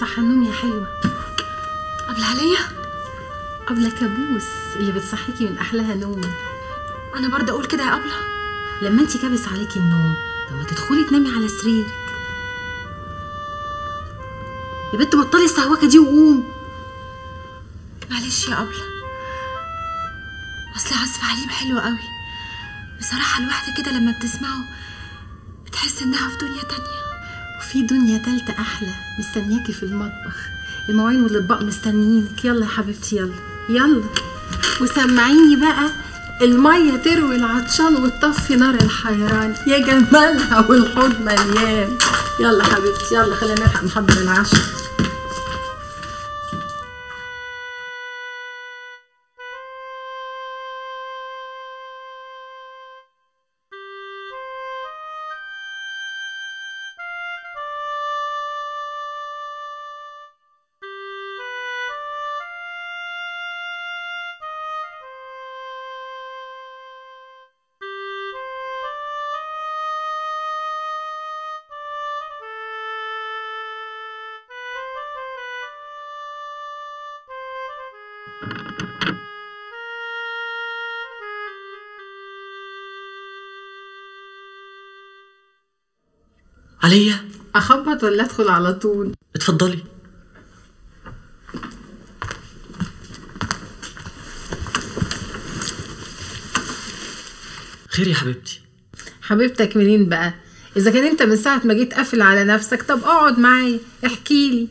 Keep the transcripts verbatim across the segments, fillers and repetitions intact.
صح النوم يا حلوة. قبل عليا؟ قبل كابوس اللي بتصحيكي من أحلاها نوم. أنا برضه أقول كده يا قبلة؟ لما أنتي كابس عليكي النوم، طب ما تدخلي تنامي على سريرك. يا بنت بطلي السهوكة دي وقومي. معلش يا قبلة، أصل عزف حليم حلو قوي بصراحة. الواحدة كده لما بتسمعه بتحس إنها في دنيا تانية، وفي دنيا تالتة أحلى مستنياكي في المطبخ. المواعين والأطباق مستنيينك. يلا يا حبيبتي، يلا يلا، وسمعيني بقى. المية تروي العطشان وتطفي نار الحيران، يا جمالها والحوض مليان. يلا حبيبتي يلا، خلينا نلحق نحضر العشاء. عليا؟ اخبط ولا ادخل على طول؟ اتفضلي. خير يا حبيبتي؟ حبيبتك منين بقى؟ اذا كان انت من ساعه ما جيت قافل على نفسك. طب اقعد معايا احكي لي.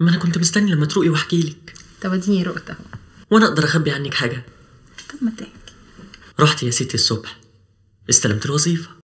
ما انا كنت مستني لما تروقي واحكي لك. طب اديني رقت اهو. وانا اقدر اخبي عنك حاجه؟ طب ما تحكي. رحت يا ستي الصبح استلمت الوظيفه،